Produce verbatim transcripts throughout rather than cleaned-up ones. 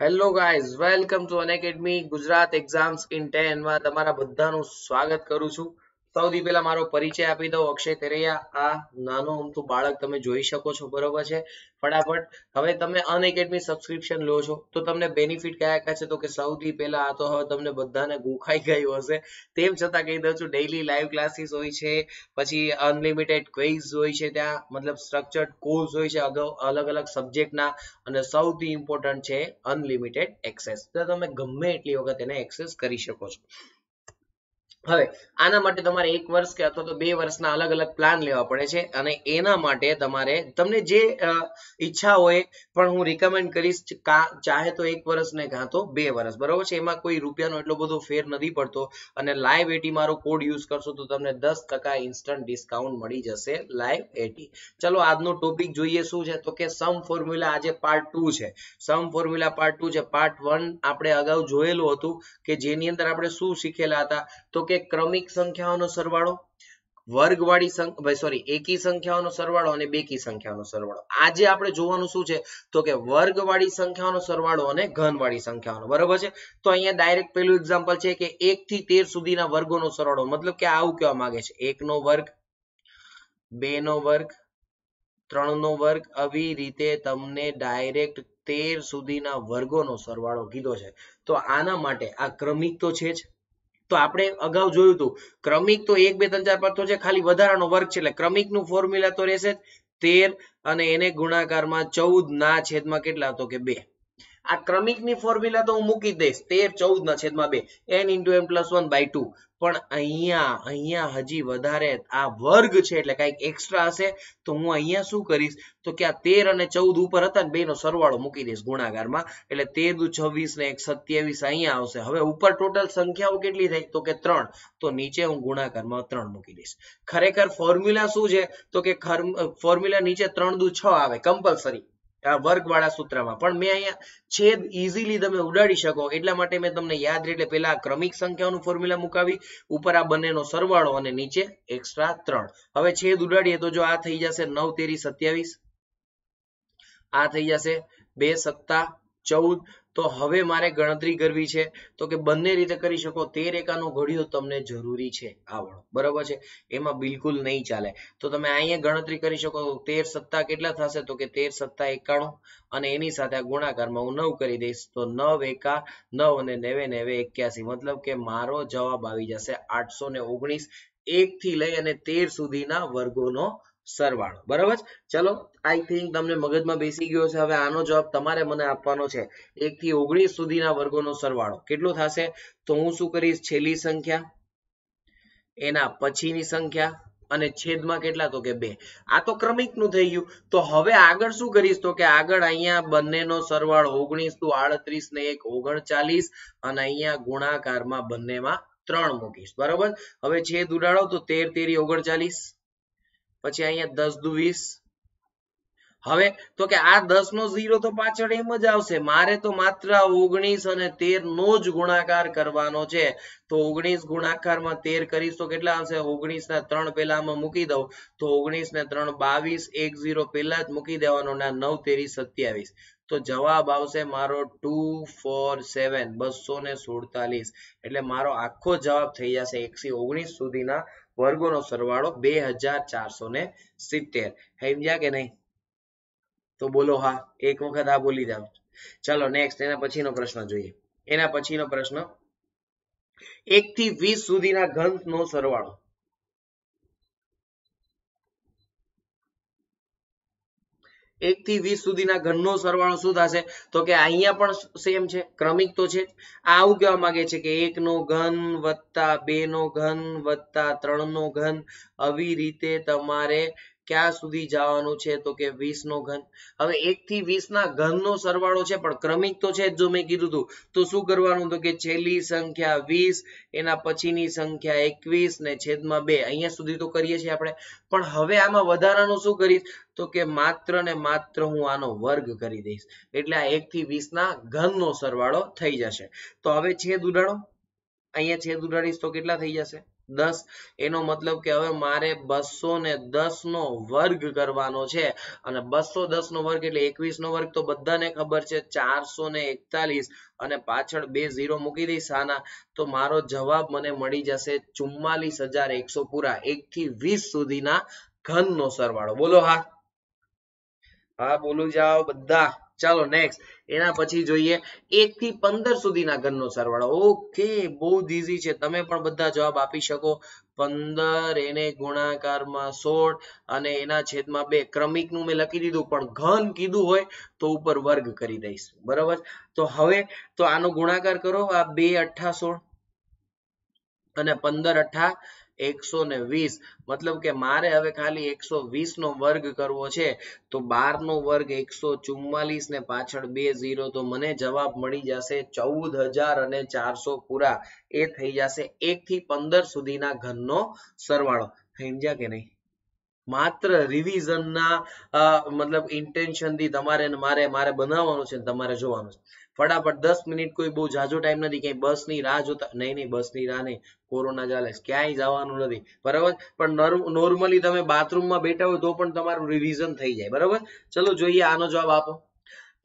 Hello guys, welcome to Unacademy Gujarat exams in ten માં તમારા બધાનું સ્વાગત કરું છું. સૌથી પહેલા મારો પરિચય આપી દઉં. અક્ષય તેરૈયા આ નાનો અમથું બાળક તમે જોઈ શકો છો, બરોબર છે. ફટાફટ હવે તમે અનએકેડમી સબસ્ક્રિપ્શન લો છો તો તમને બેનિફિટ કયા કયા છે, તો કે સૌથી પહેલા આ તો હવે તમને બધાને ગોખાઈ ગયું હશે, તેમ છતાં કહી દઉં છું, ડેઈલી લાઈવ ક્લાસીસ હોય છે, પછી અનલિમિટેડ ક્વિઝ હોય છે, ત્યાં મતલબ સ્ટ્રક્ચર્ડ કોર્સ હોય છે અલગ અલગ સબ્જેક્ટના, અને સૌથી ઇમ્પોર્ટન્ટ છે અનલિમિટેડ એક્સેસ. તો તમે ગમે એટલી વખત એને એક્સેસ કરી શકો છો. હવે આના માટે તમારે એક વર્ષ કે અથવા તો બે વર્ષના અલગ અલગ પ્લાન લેવા પડે છે, અને એના માટે તમારે તમને જે ઈચ્છા હોય, પણ હું રિકમેન્ડ કરીશ ચાહે તો એક વર્ષ ને કાં તો બે વર્ષ, બરોબર છે. એમાં કોઈ રૂપિયાનો એટલો બધો ફેર નથી પડતો, અને લાઈવ એટી મારો કોડ યુઝ કરશો તો તમને દસ ટકા ઇન્સ્ટન્ટ ડિસ્કાઉન્ટ મળી જશે લાઈવ એટી. ચલો આજનો ટોપિક જોઈએ શું છે, તો કે સમ ફોર્મ્યુલા. આજે પાર્ટ ટુ છે, સમ ફોર્મ્યુલા પાર્ટ ટુ છે. પાર્ટ વન આપણે અગાઉ જોયેલું હતું કે જેની અંદર આપણે શું શીખેલા હતા, તો કે ક્રમિક સંખ્યાઓનો સરવાળો, વર્ગવાળી સંખ્યા, સોરી એકી સંખ્યાઓનો સરવાળો અને બેકી સંખ્યાઓનો સરવાળો. આજે આપણે જોવાનું શું છે, તો કે વર્ગવાળી સંખ્યાઓનો સરવાળો અને ઘનવાળી સંખ્યાઓનો, બરોબર છે. તો અહીંયા ડાયરેક્ટ પહેલું એક્ઝામ્પલ છે કે એક થી તેર સુધીના વર્ગોનો સરવાળો, મતલબ કે આવું કહેવા માંગે છે એક નો વર્ગ, બે નો વર્ગ, ત્રણ નો વર્ગ, આવી રીતે તમને ડાયરેક્ટ તેર સુધીના વર્ગોનો સરવાળો કીધો છે. તો આના માટે આ ક્રમિક તો છે જ, તો આપણે અગાઉ જોયું હતું ક્રમિક તો એક બે ત્રણ ચાર પાંચ તો છે, ખાલી વધારાનો વર્ગ છે, એટલે ક્રમિક નું ફોર્મ્યુલા તો રહેશે તેર અને એને ગુણાકારમાં ચૌદ ના છેદમાં કેટલા, તો કે બે. આ ક્રમિક ની ફોર્મ્યુલા તો હું મૂકી દઈશ તેર ચૌદ ના છેદમાં બે n into n plus one by two, પણ અહીંયા અહીંયા હજી વધારે આ વર્ગ છે એટલે કઈક એક્સ્ટ્રા હશે, તો હું અહીંયા શું કરીશ, તો કે આ તેર અને ચૌદ ઉપર હતા ને બે નો સરવાળો મૂકી દઈશ ગુણાકારમાં, એટલે તેર દુ છવ્વીસ ને એક સત્યાવીસ અહીંયા આવશે. હવે ઉપર ટોટલ સંખ્યાઓ કેટલી થઈ, તો કે ત્રણ, તો નીચે હું ગુણાકારમાં ત્રણ મૂકી દઈશ. ખરેખર ફોર્મ્યુલા શું છે, તો કે ફોર્મ્યુલા નીચે ત્રણ દુ છ આવે કમ્પલસરી વર્ગ વાળા સૂત્રમાં, પણ મેં અહીંયા છેદ ઇઝીલી તમે ઉડાડી શકો એટલા માટે મેં તમને યાદ રહે એટલે પેલા ક્રમિક સંખ્યાઓનું ફોર્મ્યુલા મુકાવી, ઉપર આ બંનેનો સરવાળો અને નીચે એક્સ્ટ્રા ત્રણ. હવે છેદ ઉડાડીએ તો જો આ થઈ જશે નવ તેરી સત્યાવીસ, આ થઈ જશે બે સત્તા ચૌદ. તો હવે મારે ગણતરી કરવી છે, તો કે બંને રીતે કરી શકો. તેર એકાનો ઘડિયો તમને જરૂરી છે આવડો, બરોબર છે, એમાં બિલકુલ નહીં ચાલે, તો તમે અહીંયા ગણતરી કરી શકો. તેર સત્તા કેટલા થશે, તો કે તેર સત્તા એકાણું, અને એની સાથે આ ગુણાકારમાં હું નવ કરી દઈશ, તો નવ એકા નવ અને નેવે નેવે એક્યાસી, મતલબ કે મારો જવાબ આવી જશે આઠસો ને ઓગણીસ, એક થી લઈ અને તેર સુધીના વર્ગોનો સરવાળો, બરાબર. ચલો આઈ થિંક તમને મગજમાં બેસી ગયો છે. હવે આનો જવાબ તમારે મને આપવાનો છે. એક થી ઓગણીસ સુધીના વર્ગોનો સરવાળો કેટલો થશે, તો હું શું કરીશ, છેલ્લી સંખ્યા એના પછીની સંખ્યા અને છેદમાં કેટલા, તો કે બે. આ તો ક્રમિક નું થઈ ગયું, તો હવે આગળ શું કરીશ, તો કે આગળ અહીંયા બંનેનો સરવાળો ઓગણીસ ટુ આડત્રીસ ને એક ઓગણચાલીસ, અને અહીંયા ગુણાકારમાં બંનેમાં ત્રણ મૂકીશ, બરોબર. હવે છેદ ઉડાડો તો તેર તેરી ઓગણચાલીસ, પછી અહીંયા દસ દુ વીસ. હવે તો કે આ દસ નો ઝીરો તો પાછળ એમ જ આવશે, મારે તો માત્ર ઓગણીસ અને તેર નો જ ગુણાકાર કરવાનો છે, તો ઓગણીસ ગુણાકારમાં તેર કરીશ તો કેટલા આવશે, ઓગણીસ ના ત્રણ પેલામાં મૂકી દઉં તો ઓગણીસ ને ત્રણ બાવીસ, એક ઝીરો પેલા જ મૂકી દેવાનો, ના નવ તેરી સત્યાવીસ, તો જવાબ આવશે મારો ટુ ફોર સેવન બસો ને સુડતાલીસ. એટલે મારો આખો જવાબ થઈ જશે એક થી ઓગણીસ સુધીના વર્ગોનો સરવાળો બે હજાર ચારસો ને સિત્તેર. સમજ્યા કે નહીં, તો બોલો હા, એક વખત આ બોલી જાવ. ચાલો નેક્સ્ટ, એના પછીનો પ્રશ્ન જોઈએ. એના પછીનો પ્રશ્ન, એક થી વીસ સુધીના ઘનનો સરવાળો. એક થી વીસ સુધીના ઘનનો સરવાળો શું થશે, તો કે અહીંયા પણ સેમ છે, ક્રમિક તો છે. આવું કહેવા માંગે છે કે એક નો ઘન વત્તા બે નો ઘન વત્તા ત્રણ નો ઘન, આવી રીતે તમારે ક્યાં સુધી જવાનું છે, તો કે વીસ નો ઘન. હવે એક થી વીસ ના ઘન નો સરવાળો છે, પણ ક્રમિક તો છે જો મેં કીધું હતું, તો શું કરવાનું, તો કે છેલ્લી સંખ્યા વીસ એના પછીની સંખ્યા એકવીસ ને છેદમાં બે, અહીંયા સુધી તો કરીએ છીએ આપણે, પણ હવે આમાં વધારાનું શું કરીશ, તો કે માત્ર ને માત્ર હું આનો વર્ગ કરી દઈશ, એટલે આ એક થી વીસ ના ઘન નો સરવાળો થઈ જશે. તો હવે છેદ ઉડાડો, અહીંયા છેદ ઉડાડીશ તો કેટલા થઈ જશે, दस एनो मतलब के हवे मारे बसो ने दस नो वर्ग करवानो छे अने बसो दस नो वर्ग एटले एकवीस नो वर्ग तो बधाने खबर छे चार सौ एकतालीस अने पाछळ बे जीरो मूकी दई साना तो मारो जवाब मने मळी जशे चुम्मालीस हज़ार एक सौ पूरा एक थी वीस सुधीना घननो सरवाळो। बोलो हा हा बोलो जाओ बधा। चलो नेक्स्ट एना पछी जोईए एक थी पंदर सुधीना घननो सरवाळो। ओके बहुत इजी छे तमे पण बधा जवाब आपी शको। पंदर एने गुणाकारमा सोळ अने एना छेदमां बे क्रमिकनुं मे लखी दीधुं पण घन कीधुं होय तो उपर वर्ग करी दईश बराबर। तो हवे तो आनो गुणाकार करो आ बे अठ्ठा सोळ अने पंदर अठ्ठा एक सौ वीस मतलब के मारे हवे खाली एक सौ वीस नो वर्ग करवो छे तो बार नो वर्ग एक सौ चुम्मालीस ने पाछळ बे जीरो तो मने जवाब मळी जशे चौदह हज़ार चार सौ पूरा। ए थई जशे एक थी पंदर सुधीना घननो सरवाळो। समझ्या के नहीं? मात्र रिविजन ना मतलब इंटेंशन थी तमारे ने मारे मारे बनाववानुं छे तमारे जोवानुं छे फटाफट। दस मिनिट कोई बहुत जाजो टाइम नहीं कहीं बस नहीं राह जोता नहीं नहीं बस नहीं राह नहीं कोरोना चाले क्या जवानुं नथी बराबर पण नॉर्मली तमे बाथरूम में बैठा हो तो पण तमारुं रिविजन थई जाए बराबर। चलो जोईए आनो जवाब आपो।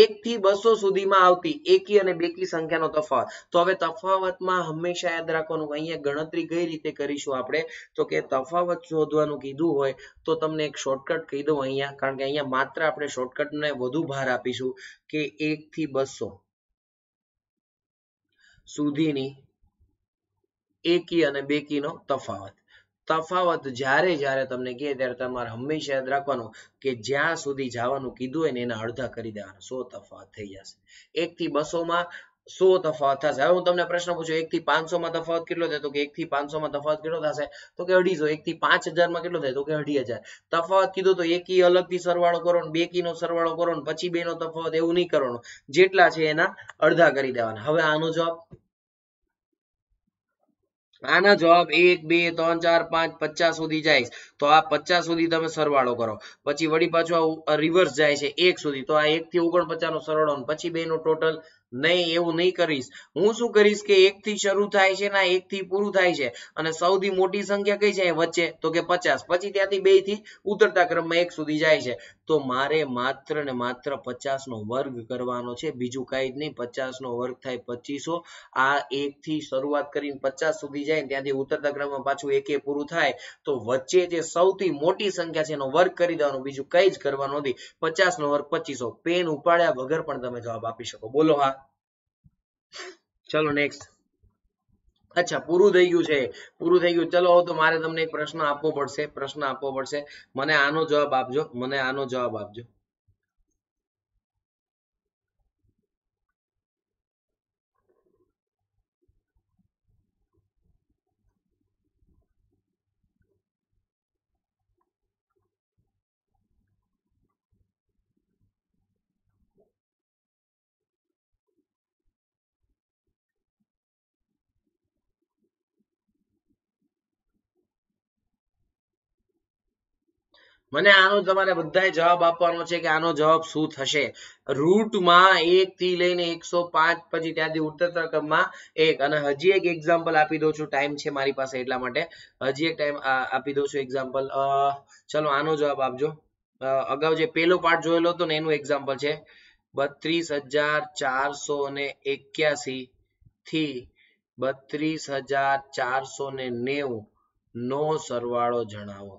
एक थी बसो सुधीमां आवती एकी अने बेकी संख्यानो तफावत। तो हवे तफावतमां हमेशा याद राखवानुं अहींया गणतरी कई रीते करीशुं आपणे तो के तफावत शोधवानुं कीधुं होय तो तमने एक शॉर्टकट कही दऊं अहींया कारण के अहींया मात्र आपणे शॉर्टकटने वधु भार आपीशुं के एक थी बसो सुधीनी एकी अने बेकीनो तफावत। तफावत जारे जारे तमने कहे त्यारे तमारे हमेशा याद राखवानुं के ज्यां सुधी जावानुं कीधुं होय ने एना अर्धा करी देवाना। सौ तफावत थई जशे। एक थी बसो मां सौ तफावत थशे। हवे हुं तमने प्रश्न पूछूं एक थी पांच सौ मां तफावत केटलो थाय तो के एक थी पांच सौ मां तफावत केटलो थशे तो के अढीसो। एक थी पांच हजार मां केटलो थाय तो के अढी हजार। तफावत कीधो तो एकी अलगथी सरवाळो करो ने बेकीनो सरवाळो करो ने पछी बेनो तफावत एवुं नहीं करवानुं जेटला छे एना अर्धा करी देवाना। हवे आनो जवाब आना जवाब एक बे त्रण चार पांच पचास सुधी जाए तो आ पचास सुधी तमे सरवाळो करो पछी वळी पाछो रिवर्स जाए छे एक सुधी तो आ एक थी ઓગણપચાસ नो सरवाळो पछी बे नो टोटल नहीं एवं नहीं करीश। हूँ शू करीश के एक थी शुरू थाय छे ना एक थी पूरू थाय छे अने सौथी मोटी संख्या कई छे वच्चे तो के पचास पछी त्यांथी बे थी उतरता क्रम में एक सुधी जाए छे तो मारे मात्र ने मात्र पचास नो वर्ग करवानो छे बीजू कई ज नहीं। पचास नो वर्ग थाय पच्चीसो। आ एक थी शुरुआत करीने पचास सुधी जाए त्यांथी उतरता क्रम में पाछुं एके पूरू थाय तो वच्चे जे सौथी मोटी संख्या छे एनो वर्ग करी देवानो बीजू कई ज करवानो नथी। पचास नो वर्ग पच्चीसो। पेन उपाड्या वगर पण तमे जवाब आपी शको। बोलो हा। चलो नेक्स्ट। अच्छा पूरु थई गयुं छे पूरु थई गयुं। चलो तो मारे तमने एक प्रश्न आपवो पड़शे प्रश्न आपवो पड़शे मने आनो जवाब आपजो मने आनो जवाब आपजो। मैंने आनो तमारे बधाए जवाब आपवानो छे के आनो जवाब शुं थशे। रूट मां एक थी लईने एक सौ पांच पछी त्यांथी उतरता क्रममां एक अने हजी एक एक्जाम्पल आपी दऊं छुं टाइम छे मारी पासे एटला माटे हजी एक टाइम आपी दऊं छुं एक्जाम्पल। चलो आनो जवाब आपजो। अगाउ जे पेलो पार्ट जोयेलो तो ने एनुं एक्जाम्पल छे बत्रीस हज़ार चार सौ इक्यासी थी बत्रीस हज़ार चार सौ नेवु नो सरवाळो जणावो।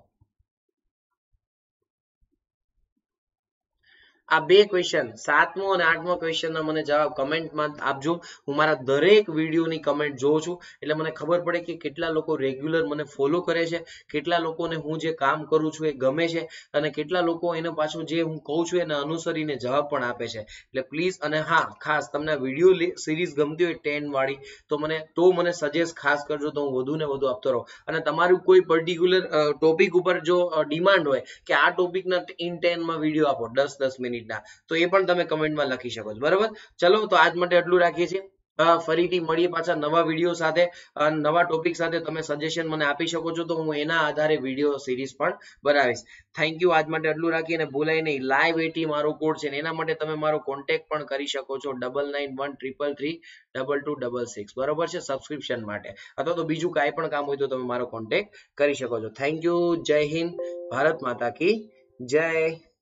आ बे क्वेश्चन सातमो और आठमो क्वेश्चन ना मने जवाब कमेंट में आपजो। हूँ मारा दरेक वीडियो नी कमेंट जोऊं छुं एटले मने खबर पड़े कि केटला लोको रेग्युलर मने फॉलो करे छे केटला लोकोने हूँ जे काम करूं छुं ए गमे छे अने केटला लोको एना पाछुं जे हूँ कहूं छुं एने अनुसरीने जवाब पण आपे छे एटले प्लीज। अने हाँ खास तमने विडियो सीरीज गमती होय टेन वाળી तो मने तो मने सजेस्ट खास करजो तो हूँ वधु ने वधु आपतो रहूं। अने तमारुं कोई पर्टिक्युलर टॉपिक उपर जो डिमांड होय के आ टॉपिक ना इन टेन में विडियो आपो दस दस मिनिट तो ये पण तमे कमेंट में लखी शको बराबर। चलो तो आज माटे आटलुं राखीए छीए। फरीथी मळीए पाछा नवा विडियो साथे नवा टॉपिक साथे। तमे सजेशन मने आपी शको छो तो हूँ एना आधारे विडियो सीरीज पण बनावीश। Thank you. आज माटे आटलुं राखीने भूलाय नहीं, लाइव एट मारो कोड छे, एना माटे तमे मारो कॉन्टेक्ट पण करी शको छो double nine one triple three double two double six, बरोबर छे, सब्सक्रिप्शन माटे अथवा तो बीजू काई पण काम होय तो तमे मारो कॉन्टेक्ट करी शको छो। Thank you. जय हिंद, भारत माता की जय।